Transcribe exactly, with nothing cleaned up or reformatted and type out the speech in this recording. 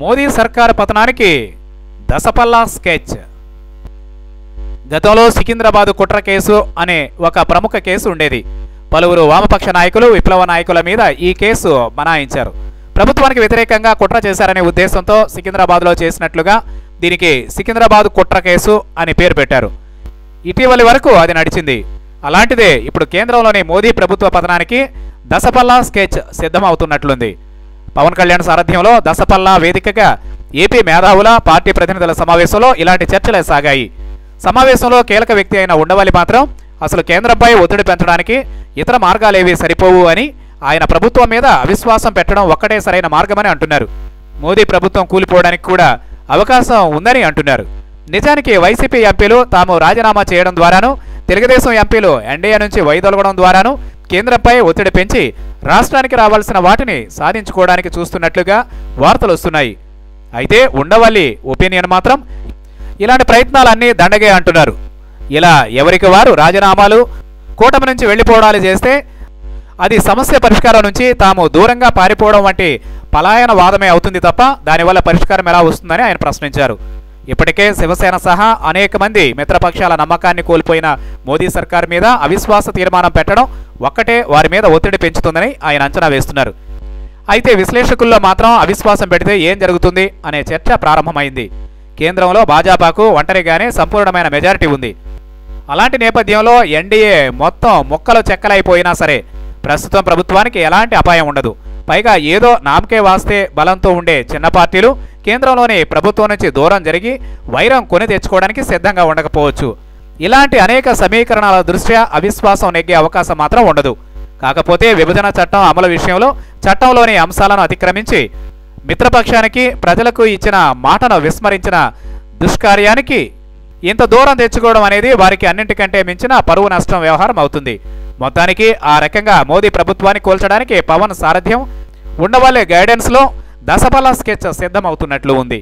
మోదీ సర్కార్ పతనానికి దసపల్లా స్కెచ్. గతంలో సికింద్రాబాద్ కుట్ర కేసు అనే ఒక ప్రముఖ కేసు ఉండేది. పలువురు వామపక్ష నాయకులు, విప్లవ నాయకుల మీద ఈ కేసు బనాయించారు. ప్రభుత్వానికి వ్యతిరేకంగా కుట్ర చేశారనే ఉద్దేశంతో సికింద్రాబాద్లో చేసినట్లుగా దీనికి సికింద్రాబాద్ కుట్ర కేసు అని పేరు పెట్టారు. ఇటీవలి వరకు అది నడిచింది. అలాంటిదే ఇప్పుడు కేంద్రంలోని మోదీ ప్రభుత్వ పతనానికి దసపల్లా స్కెచ్ సిద్ధమవుతున్నట్లుంది. పవన్ కళ్యాణ్ సారథ్యంలో దసపల్లా వేదికగా ఏపీ మేధావుల, పార్టీ ప్రతినిధుల సమావేశంలో ఇలాంటి చర్చలే సాగాయి. సమావేశంలో కీలక వ్యక్తి అయిన ఉండవల్లి మాత్రం అసలు కేంద్రంపై ఒత్తిడి పెంచడానికి ఇతర మార్గాలేవీ సరిపోవు అని, ఆయన ప్రభుత్వం మీద అవిశ్వాసం పెట్టడం ఒక్కటే సరైన మార్గమని అంటున్నారు. మోదీ ప్రభుత్వం కూలిపోవడానికి కూడా అవకాశం ఉందని అంటున్నారు. నిజానికి వైసీపీ ఎంపీలు తాము రాజీనామా చేయడం ద్వారాను, తెలుగుదేశం ఎంపీలు ఎన్డీఏ నుంచి వైదొలగడం ద్వారాను కేంద్రంపై ఒత్తిడి పెంచి రాష్ట్రానికి రావాల్సిన వాటిని సాధించుకోవడానికి చూస్తున్నట్లుగా వార్తలు వస్తున్నాయి. అయితే ఉండవల్లి ఒపీనియన్ మాత్రం ఇలాంటి ప్రయత్నాలన్నీ దండగే అంటున్నారు. ఇలా ఎవరికి వారు రాజీనామాలు, కూటమి నుంచి వెళ్లిపోవడాలు చేస్తే అది సమస్య పరిష్కారం నుంచి తాము దూరంగా పారిపోవడం వంటి పలాయన వాదమే అవుతుంది తప్ప దానివల్ల పరిష్కారం ఎలా వస్తుందని ఆయన ప్రశ్నించారు. ఇప్పటికే శివసేన సహా అనేక మంది మిత్రపక్షాల నమ్మకాన్ని కోల్పోయిన మోదీ సర్కార్ మీద అవిశ్వాస తీర్మానం పెట్టడం ఒక్కటే వారి మీద ఒత్తిడి పెంచుతుందని ఆయన అంచనా వేస్తున్నారు. అయితే విశ్లేషకుల్లో మాత్రం అవిశ్వాసం పెడితే ఏం జరుగుతుంది అనే చర్చ ప్రారంభమైంది. కేంద్రంలో భాజపాకు ఒంటరిగానే సంపూర్ణమైన మెజారిటీ ఉంది. అలాంటి నేపథ్యంలో ఎన్డీఏ మొత్తం ముక్కలు చెక్కలైపోయినా సరే ప్రస్తుతం ప్రభుత్వానికి ఎలాంటి అపాయం ఉండదు. పైగా ఏదో నామకే వాస్తే బలంతో ఉండే చిన్న పార్టీలు కేంద్రంలోని ప్రభుత్వం నుంచి దూరం జరిగి వైరం కొని తెచ్చుకోవడానికి సిద్ధంగా ఉండకపోవచ్చు. ఇలాంటి అనేక సమీకరణాల దృష్ట్యా అవిశ్వాసం నెగ్గే అవకాశం మాత్రం ఉండదు. కాకపోతే విభజన చట్టం అమలు విషయంలో చట్టంలోని అంశాలను అతిక్రమించి మిత్రపక్షానికి, ప్రజలకు ఇచ్చిన మాటను విస్మరించిన దుష్కార్యానికి ఇంత దూరం తెచ్చుకోవడం అనేది వారికి అన్నింటికంటే మించిన పరువు నష్టం వ్యవహారం అవుతుంది. మొత్తానికి ఆ రకంగా మోదీ ప్రభుత్వాన్ని కూల్చడానికి పవన్ సారథ్యం, ఉండవల్లి గైడెన్స్లో దసపల్లా స్కెచ్ సిద్ధమవుతున్నట్లు ఉంది.